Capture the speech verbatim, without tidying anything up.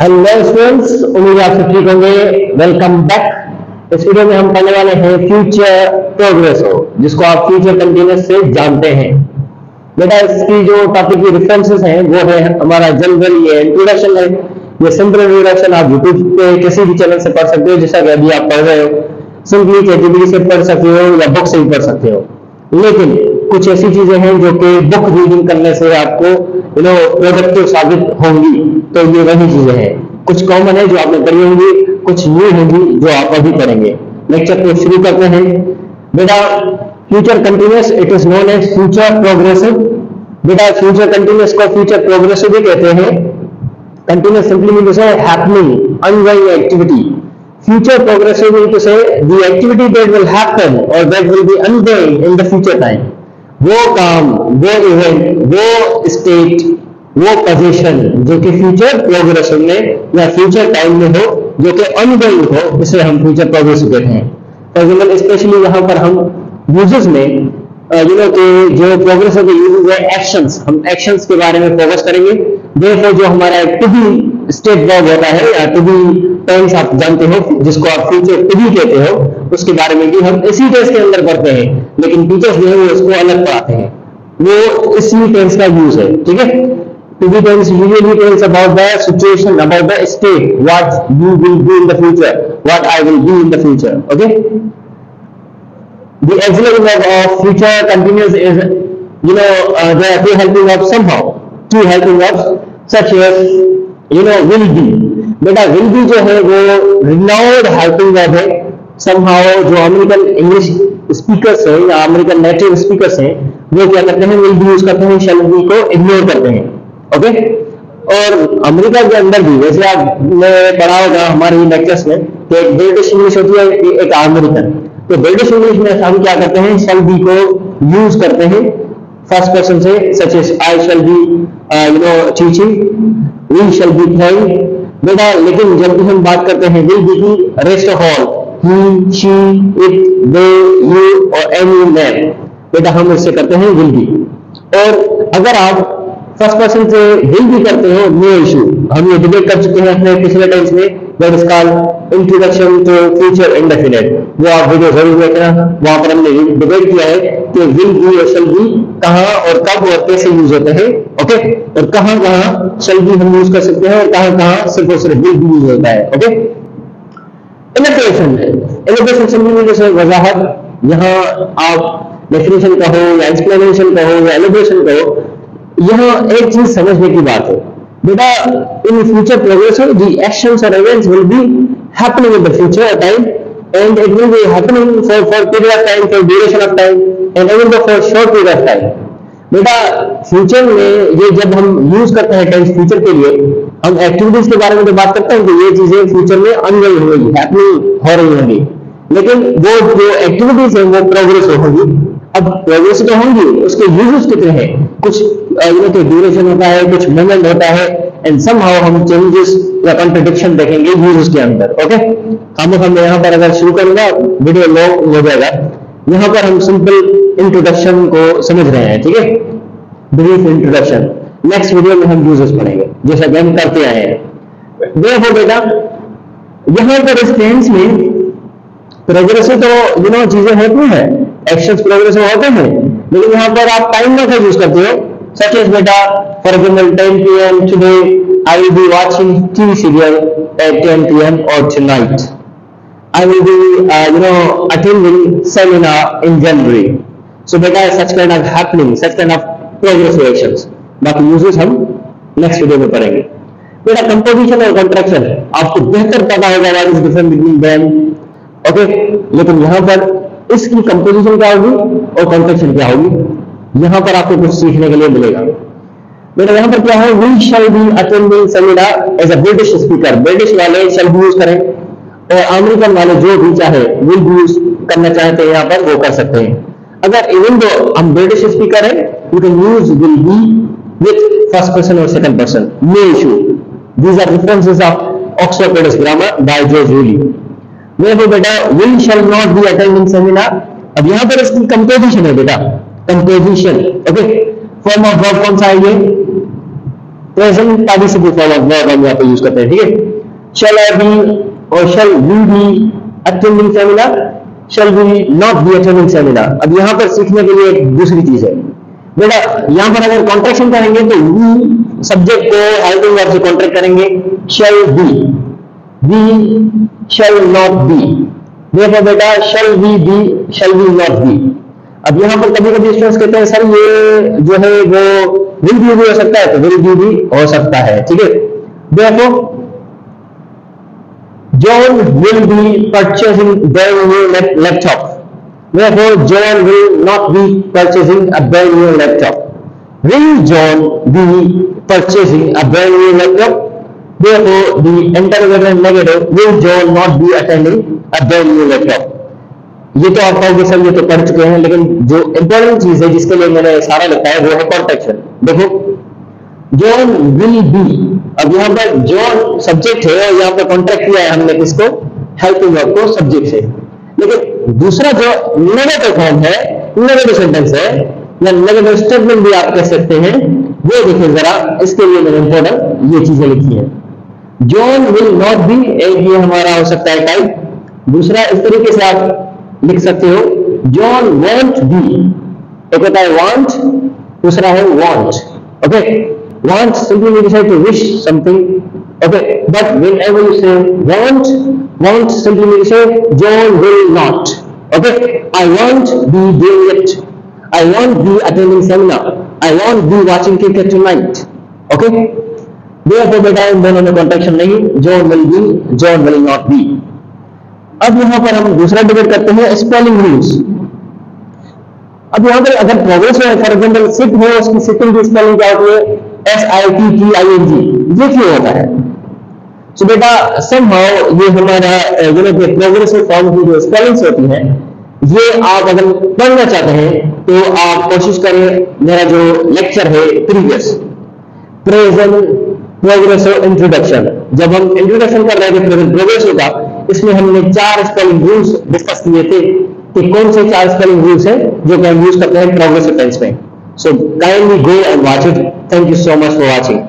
Hello students, उम्मीद है आप सब ठीक होंगे। Welcome back. इस वीडियो में हम पढ़ने वाले हैं फ्यूचर प्रोग्रेस हो, जिसको आप फ्यूचर कंटिन्यूअस से जानते हैं। बेटा इसकी जो टॉपिक की रेफरेंसेस हैं वो है हमारा जनरल, ये इंट्रोडक्शन है। ये सिंपल इंट्रोडक्शन आप यूट्यूब पे किसी भी चैनल से पढ़ सकते हो, जैसा कि अभी आप पढ़ रहे हो। सिंपली कैटेगरी से पढ़ सकते हो या बुक से भी पढ़ सकते हो, लेकिन कुछ ऐसी चीजें हैं जो कि बुक रीडिंग करने से आपको यू नो प्रोडक्टिव साबित होंगी। तो ये वही चीजें हैं, कुछ कॉमन है जो आपने पढ़ी होंगी, कुछ न्यू होंगी जो आप अभी पढ़ेंगे। लेक्चर को शुरू करते हैं। बेटा future continuous, it is known as future progressive. बेटा फ्यूचर कंटिन्यूअस को फ्यूचर प्रोग्रेसिव भी कहते हैं। Continuous simply means happening ongoing activity. Future progressive means the activity that will happen और that will be ongoing in the future time. वो काम, वो event, वो स्टेट, वो पोजीशन जो कि फ्यूचर प्रोग्रेसिव में या फ्यूचर टाइम में हो, जो कि अनगोइंग हो, इसे हम फ्यूचर प्रोग्रेसिव कहते हैं। फॉर एग्जाम्पल स्पेशली यहाँ पर हम यूजेस में यू नो के जो प्रोग्रेसिव के यूजेस है एक्शंस, हम एक्शंस के बारे में फोकस करेंगे। देखो जो हमारा टू बी स्टेट वर्ब होता है या टू बी टेंस आप जानते हो, जिसको आप फ्यूचर टू बी कहते हो, उसके बारे में भी हम इसी टेंस के अंदर पढ़ते हैं, लेकिन टीचर्स जो है वो इसको अलग पढ़ाते हैं। वो इसी टेंस का यूज है, ठीक है। To be tense usually tells about the situation, about the state, what you will do in the future, what I will do in the future. Okay, the auxiliary verb of future continuous is you know the two helping verbs somehow, two helping verbs such as you know will be. बेटा will be जो है वो renowned helping verb है। Somehow जो American English speakers है या American native speakers हैं वो क्या करते हैं, विल बी यूज करते हैं, शैल बी को इग्नोर करते हैं। ओके, और अमेरिका के अंदर भी, वैसे आपने पढ़ा होगा हमारे ही लेक्चर्स में, तो एक ब्रिटिश इंग्लिश होती है, एक अमेरिकन। तो ब्रिटिश इंग्लिश में हम क्या करते हैं, शैल बी को यूज करते हैं फर्स्ट पर्सन से, such as I shall be you know teaching, we shall be playing. बेटा लेकिन जब भी हम बात करते हैं विल बी की, rest all, he, she, it, they, you और एनी नेम, बेटा हम इससे करते हैं विल बी। और अगर आप फर्स्ट पर्सन से विल बी करते हो, नो इशू, हम ये डिबेट कर चुके हैं अपने पिछले टाइम्स में, that is called introduction to future indefinite. वो आप वीडियो जरूर देखना, वहां पर हमने डिबेट किया है कि विल बी और शैल बी कहाँ और कब और कैसे यूज होते हैं। ओके, और कहाँ कहाँ शैल बी हम यूज कर सकते हैं और कहाँ कहाँ सिर्फ और सिर्फ विल बी यूज होता है। ओके, इलस्ट्रेशन है। इलस्ट्रेशन सिंपली जैसे वजाहत, यहाँ आप डेफिनेशन कहो या एक्सप्लेनेशन कहो या इलस्ट्रेशन कहो, यहाँ एक चीज समझने की बात है। बेटा in future progressive the actions और events will be happening in the future time and it will be happening for for period of time, for duration of time and even though for short period of time. बेटा future में ये जब हम use करते हैं tense future के लिए, हम एक्टिविटीज के बारे में तो बात करते हैं कि ये चीजें फ्यूचर में अनगोइंग होगी, हैपनिंग हो रही होंगी, लेकिन वो जो एक्टिविटीज है वो प्रोग्रेसिव होगी। अब प्रोग्रेसिव तो होंगी, उसके यूजेस कितने हैं, कुछ यू नो ड्यूरेशन होता है, कुछ मोमेंट होता है, एंड समहाउ हम चेंजेस या कॉन्ट्रडिक्शन देखेंगे यूजेस के अंदर। ओके, हम हम यहाँ पर अगर शुरू करेंगे वीडियो लॉन्ग हो जाएगा। यहाँ पर हम सिंपल इंट्रोडक्शन को समझ रहे हैं, ठीक है, ब्रीफ इंट्रोडक्शन। नेक्स्ट वीडियो में हम यूजेस पढ़ेंगे, जैसा कि हम करते आए हैं। देखो बेटा यहाँ पर इस टेंस में प्रोग्रेसिव तो यू नो चीजें होती हैं, एक्शंस प्रोग्रेसिव होते हैं, लेकिन यहाँ पर आप टाइम का यूज करते हो, सच एज बेटा for example ten P M today, I will be watching TV serial at ten P M और tonight, I will be you know attending seminar in January. So बेटा such kind of happening, such kind of progressive actions. बाकी uses हम next video में पढ़ेंगे। बेटा composition और contraction आपको बेहतर पता होगा what is difference between them. Okay, लेकिन यहाँ पर इसकी कंपोजिशन क्या होगी और कॉन्ट्रैक्शन क्या होगी, यहाँ पर आपको कुछ सीखने के लिए मिलेगा। बेटा यहाँ पर क्या है, we shall be attending seminar as a British speaker, British वाले शैल बी यूज करें और अमेरिकन वाले जो भी चाहे विल बी यूज करना चाहते हैं यहाँ पर वो कर सकते हैं। अगर इवन दो हम ब्रिटिश स्पीकर है, you can use will be with first person और second person, no issue. These are references of Oxford British grammar by George Willy. देखो बेटा we shall not be attending seminar, अब यहाँ पर इसकी composition है बेटा, composition. Okay, form of verb कौन सा है, ये present participle form of verb हम यहाँ पे यूज करते हैं, ठीक है। शैल आई बी और shall you be attending seminar, shall be not be attending seminar. अब यहाँ पर सीखने के लिए एक दूसरी चीज है बेटा, यहाँ पर अगर कॉन्ट्रैक्शन करेंगे तो वी सब्जेक्ट को हेल्पिंग वर्ब से कॉन्ट्रैक्ट करेंगे, shall be, be shall not be. देखो बेटा shall be be shall be not be. अब यहाँ पर कभी कभी स्टूडेंट्स कहते हैं सर ये जो है वो विल बी भी हो सकता है, तो विल बी भी हो सकता है, ठीक है। देखो John will be purchasing their new laptop, देखो John will not be purchasing a brand new laptop, will John be purchasing a brand new laptop. Therefore, the interrogative negative will John not be attending a brand new laptop. ये तो आप कहोगे sir ये तो पढ़ चुके हैं, लेकिन जो इंपॉर्टेंट चीज है जिसके लिए मैंने सारा लिखा है वो है कॉन्ट्रैक्शन। देखो John will be, अब यहाँ पर John सब्जेक्ट है और यहाँ पर कॉन्ट्रैक्ट किया है हमने किसको, हेल्पिंग वर्ब को सब्जेक्ट से। लेकिन दूसरा जो नेगेटिव फॉर्म है, नेगेटिव सेंटेंस है या नेगेटिव स्टेटमेंट भी आप कह सकते हैं, वो देखिए जरा, इसके लिए मैंने इंपॉर्टेंट ये चीजें लिखी है। John will not be, एक ये हमारा हो सकता है टाइप। दूसरा इस तरीके से आप लिख सकते हो John won't be, एक होता है want, दूसरा है want, okay? Want simply means to wish something, okay? But whenever you say want, want simply means John will not, okay? I won't be doing it, I won't be attending seminar, I won't be watching cricket tonight, okay? देखो बेटा इन दोनों में contraction नहीं, John will be John will not be. अब यहां पर हम दूसरा डिबेट करते हैं स्पेलिंग रूल्स। अब यहां पर अगर प्रोग्रेस है, फॉर एग्जांपल सिट है, उसकी सिटिंग की स्पेलिंग क्या होती है, S I T T I N G, ये क्यों होता है? सो बेटा समहाउ ये हमारा प्रोग्रेसिव फॉर्म की जो स्पेलिंग्स होती है ये आप अगर पढ़ना चाहते हैं तो आप कोशिश करें मेरा जो लेक्चर है प्रीवियस प्रेजेंट प्रोग्रेसिव इंट्रोडक्शन, जब हम इंट्रोडक्शन कर रहे थे प्रोग्रेसिव का, इसमें हमने चार स्पेलिंग रूल्स डिस्कस किए थे कि कौन से चार स्पेलिंग रूल्स हैं जो हम यूज करते हैं प्रोग्रेसिव टेंस में। So kindly you go and watch it. Thank you so much for watching.